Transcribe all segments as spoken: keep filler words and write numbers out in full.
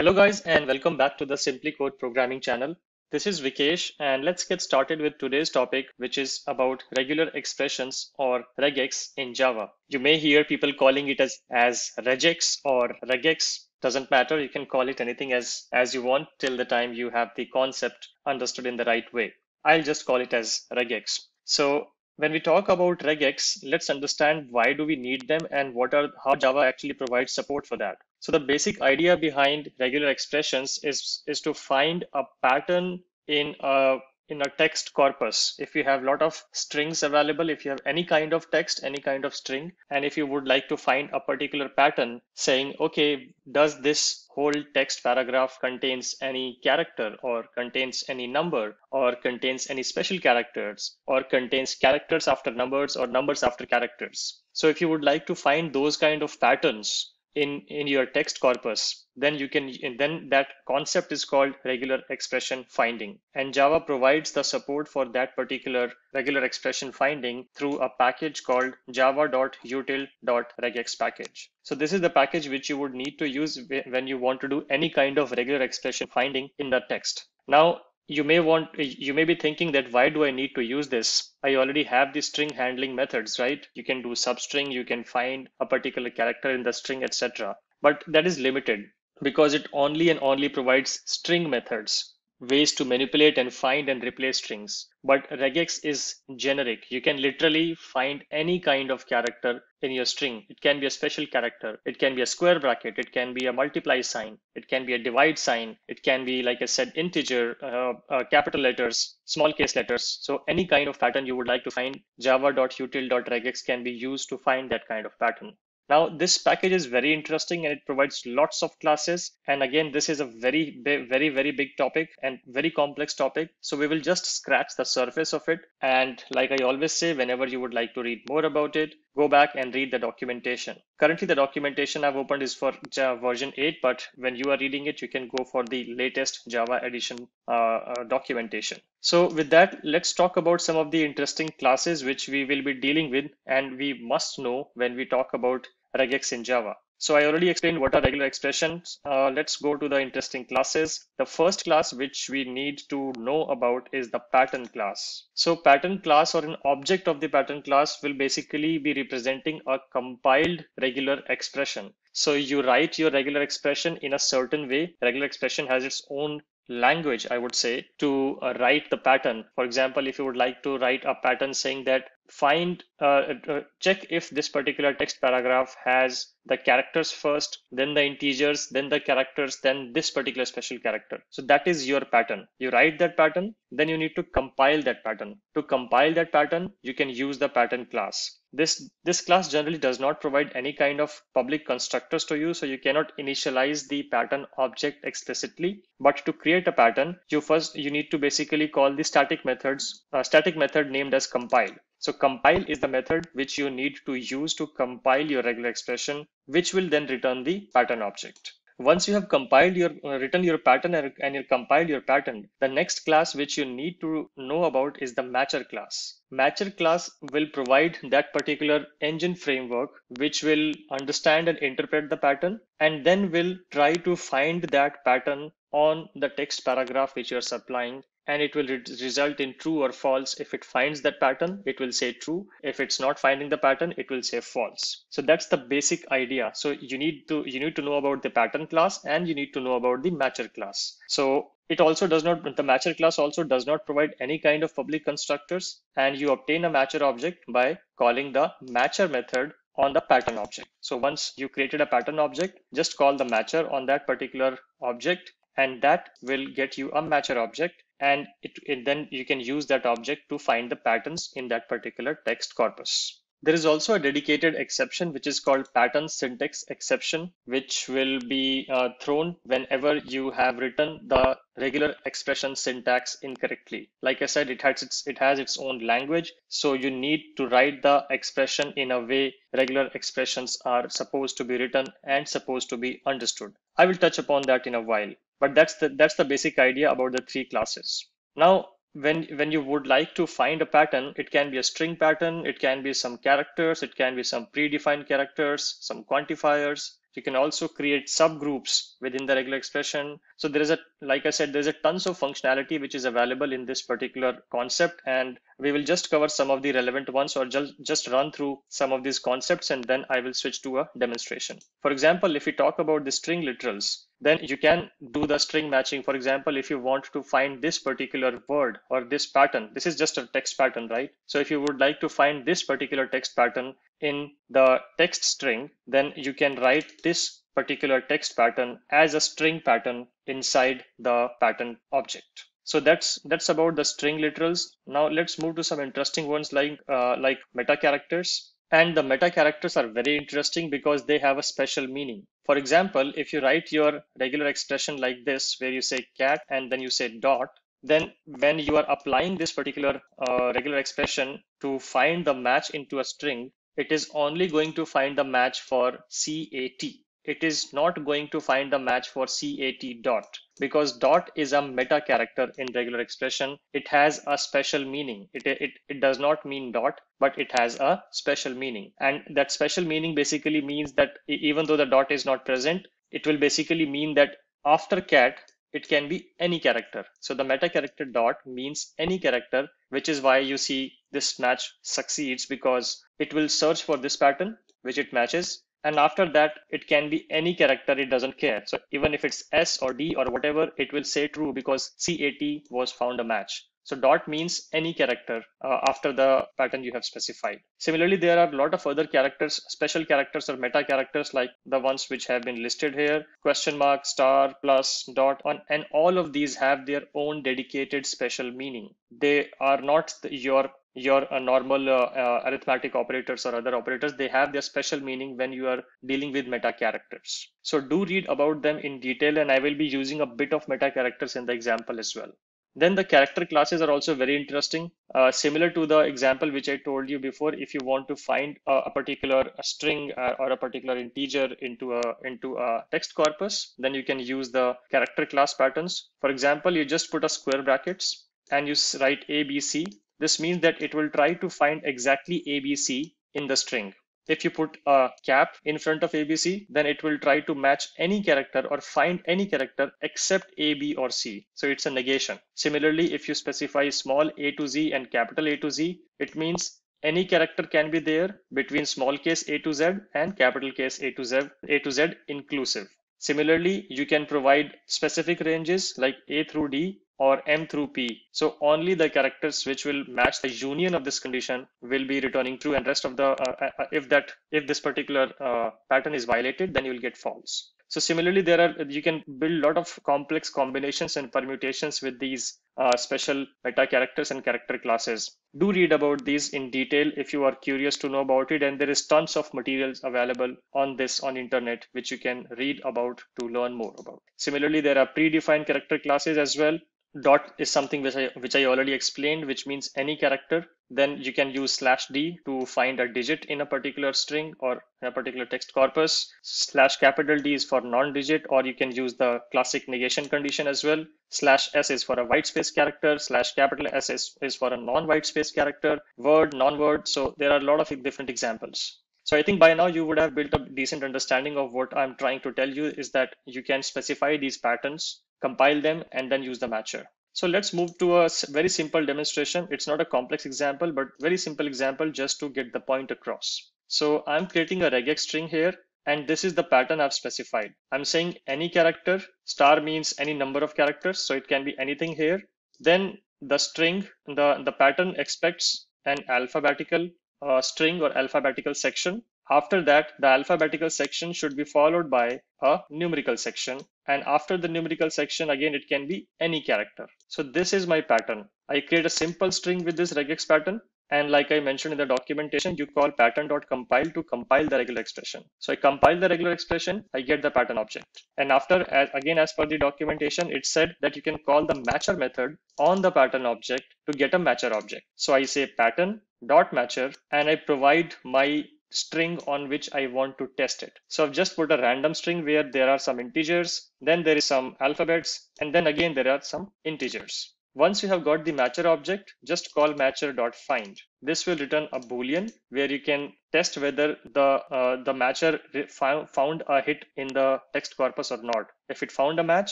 Hello guys, and welcome back to the SimpliCode programming channel. This is Vikesh, and let's get started with today's topic, which is about regular expressions or regex in Java. You may hear people calling it as, as regex or regex. Doesn't matter, you can call it anything as, as you want till the time you have the concept understood in the right way. I'll just call it as regex. So when we talk about regex, let's understand why do we need them and what are how Java actually provides support for that. So the basic idea behind regular expressions is, is to find a pattern in a, in a text corpus. If you have a lot of strings available, if you have any kind of text, any kind of string, and if you would like to find a particular pattern saying, okay, does this whole text paragraph contains any character or contains any number or contains any special characters or contains characters after numbers or numbers after characters. So if you would like to find those kind of patterns in, in your text corpus, then you can, and then that concept is called regular expression finding. And Java provides the support for that particular regular expression finding through a package called java dot util dot regex package. So this is the package which you would need to use when you want to do any kind of regular expression finding in the text. Now, You may want, you may be thinking that why do I need to use this? I already have the string handling methods, right? You can do substring, you can find a particular character in the string, et cetera. But that is limited because it only and only provides string methods, ways to manipulate and find and replace strings. But regex is generic. You can literally find any kind of character in your string. It can be a special character. It can be a square bracket. It can be a multiply sign. It can be a divide sign. It can be, like I said, integer, uh, uh, capital letters, small case letters. So any kind of pattern you would like to find, java dot util dot regex can be used to find that kind of pattern. Now, this package is very interesting and it provides lots of classes. And again, this is a very, very, very big topic and very complex topic. So we will just scratch the surface of it. And like I always say, whenever you would like to read more about it, go back and read the documentation. Currently, the documentation I've opened is for Java version eight, but when you are reading it, you can go for the latest Java edition uh, uh, documentation. So with that, let's talk about some of the interesting classes which we will be dealing with and we must know when we talk about regex in Java. So I already explained what are regular expressions. Uh, let's go to the interesting classes. The first class which we need to know about is the pattern class. So pattern class or an object of the pattern class will basically be representing a compiled regular expression. So you write your regular expression in a certain way. Regular expression has its own language, I would say, to uh, write the pattern. For example, if you would like to write a pattern saying that find, uh, uh, check if this particular text paragraph has the characters first, then the integers, then the characters, then this particular special character. So that is your pattern. You write that pattern, then you need to compile that pattern. To compile that pattern, you can use the pattern class. This, this class generally does not provide any kind of public constructors to you, so you cannot initialize the pattern object explicitly. But to create a pattern, you first you need to basically call the static methods, uh, static method named as compile. So compile is the method which you need to use to compile your regular expression, which will then return the pattern object. Once you have compiled your uh, written your pattern and, and you compiled your pattern, the next class which you need to know about is the matcher class. Matcher class will provide that particular engine framework which will understand and interpret the pattern and then will try to find that pattern on the text paragraph which you are supplying. And it will re result in true or false. If it finds that pattern, it will say true. If it's not finding the pattern, it will say false. So that's the basic idea. So you need to you need to know about the pattern class and you need to know about the matcher class. So it also does not, the matcher class also does not provide any kind of public constructors, and you obtain a matcher object by calling the matcher method on the pattern object. So once you created a pattern object, just call the matcher on that particular object, and that will get you a matcher object. And it, it, then you can use that object to find the patterns in that particular text corpus. There is also a dedicated exception, which is called PatternSyntaxException, which will be uh, thrown whenever you have written the regular expression syntax incorrectly. Like I said, it has its, it has its own language. So you need to write the expression in a way regular expressions are supposed to be written and supposed to be understood. I will touch upon that in a while. But that's the that's the basic idea about the three classes. Now, when when you would like to find a pattern, it can be a string pattern, it can be some characters, it can be some predefined characters, some quantifiers, You can also create subgroups within the regular expression. So there is a, like I said, there's a tons of functionality which is available in this particular concept, and we will just cover some of the relevant ones or just, just run through some of these concepts, and then I will switch to a demonstration. For example, if we talk about the string literals, then you can do the string matching. For example, if you want to find this particular word or this pattern, this is just a text pattern, right? So if you would like to find this particular text pattern in the text string, then you can write this particular text pattern as a string pattern inside the pattern object. So that's that's about the string literals. Now let's move to some interesting ones like uh, like meta characters. And the meta characters are very interesting because they have a special meaning. For example, if you write your regular expression like this, where you say cat and then you say dot, then when you are applying this particular uh, regular expression to find the match into a string, it is only going to find the match for cat. It is not going to find the match for cat dot, because dot is a meta character in regular expression. It has a special meaning. It, it, it does not mean dot, but it has a special meaning. And that special meaning basically means that even though the dot is not present, it will basically mean that after cat, it can be any character. So the meta character dot means any character, which is why you see this match succeeds, because it will search for this pattern, which it matches. And after that, it can be any character, it doesn't care. So even if it's S or D or whatever, it will say true because cat was found a match. So dot means any character uh, after the pattern you have specified. Similarly, there are a lot of other characters, special characters or meta characters like the ones which have been listed here, question mark, star, plus, dot, on, and all of these have their own dedicated special meaning. They are not the, your your uh, normal uh, uh, arithmetic operators or other operators. They have their special meaning when you are dealing with meta characters. So do read about them in detail, and I will be using a bit of meta characters in the example as well. Then the character classes are also very interesting. Uh, similar to the example which I told you before, if you want to find a, a particular a string uh, or a particular integer into a into a text corpus, then you can use the character class patterns. For example, you just put a square brackets and you write A B C. This means that it will try to find exactly A B C in the string. If you put a cap in front of A B C, then it will try to match any character or find any character except A, B, or C. So it's a negation. Similarly, if you specify small a to z and capital A to z, it means any character can be there between small case a to z and capital case a to z, a to z inclusive. Similarly, you can provide specific ranges like A through D or M through P. So only the characters which will match the union of this condition will be returning true, and rest of the uh, uh, if that if this particular uh, pattern is violated, then you will get false. So similarly, there are you can build a lot of complex combinations and permutations with these uh, special meta characters and character classes. Do read about these in detail if you are curious to know about it, and there is tons of materials available on this on internet which you can read about to learn more about. Similarly, there are predefined character classes as well. Dot is something which I which I already explained, which means any character. Then you can use slash D to find a digit in a particular string or in a particular text corpus. Slash capital D is for non-digit, or you can use the classic negation condition as well. Slash S is for a white space character. Slash capital S is, is for a non-white space character. Word, non-word. So there are a lot of different examples. So I think by now you would have built a decent understanding of what I'm trying to tell you is that you can specify these patterns, compile them, and then use the matcher. So let's move to a very simple demonstration. It's not a complex example, but very simple example just to get the point across. So I'm creating a regex string here, and this is the pattern I've specified. I'm saying any character, star means any number of characters, so it can be anything here. Then the string, the, the pattern expects an alphabetical uh, string or alphabetical section. After that, the alphabetical section should be followed by a numerical section. And after the numerical section, again, it can be any character. So this is my pattern. I create a simple string with this regex pattern. And like I mentioned in the documentation, you call pattern.compile to compile the regular expression. So I compile the regular expression, I get the pattern object. And after, as, again, as per the documentation, it said that you can call the matcher method on the pattern object to get a matcher object. So I say pattern.matcher, and I provide my string on which I want to test it. So I've just put a random string where there are some integers, then there is some alphabets, and then again there are some integers. Once you have got the matcher object, just call matcher.find. This will return a boolean where you can test whether the uh, the matcher found a hit in the text corpus or not. If it found a match,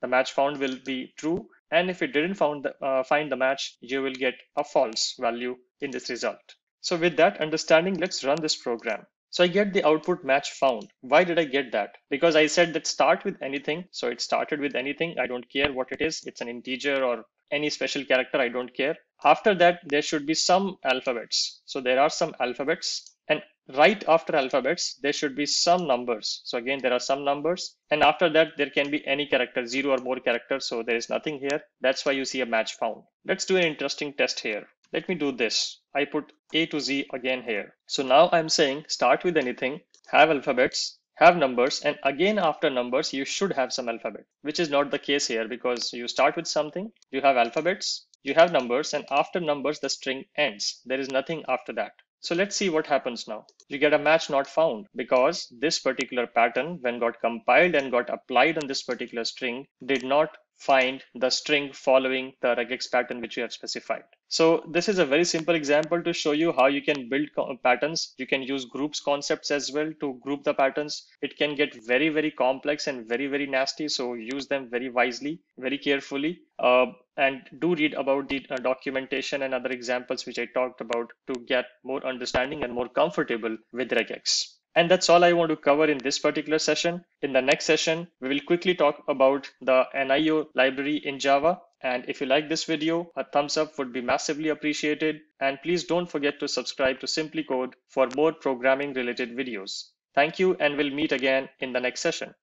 the match found will be true, and if it didn't found the, uh, find the match, you will get a false value in this result. So with that understanding, let's run this program. So I get the output match found. Why did I get that? Because I said that start with anything, so it started with anything. I don't care what it is. It's an integer or any special character, I don't care. After that, there should be some alphabets. So there are some alphabets, and right after alphabets, there should be some numbers. So again, there are some numbers, and after that, there can be any character, zero or more characters. So there is nothing here. That's why you see a match found. Let's do an interesting test here. Let me do this. I put A to Z again here. So now I'm saying start with anything, have alphabets, have numbers, and again after numbers, you should have some alphabet, which is not the case here because you start with something, you have alphabets, you have numbers, and after numbers, the string ends. There is nothing after that. So let's see what happens now. You get a match not found because this particular pattern, when got compiled and got applied on this particular string, did not find the string following the regex pattern which you have specified. So this is a very simple example to show you how you can build patterns. You can use groups concepts as well to group the patterns. It can get very, very complex and very, very nasty. So use them very wisely, very carefully. Uh, and do read about the uh, documentation and other examples which I talked about to get more understanding and more comfortable with regex. And that's all I want to cover in this particular session. In the next session, we will quickly talk about the N I O library in Java. And if you like this video, a thumbs up would be massively appreciated. And please don't forget to subscribe to SimpliCode for more programming related videos. Thank you, and we'll meet again in the next session.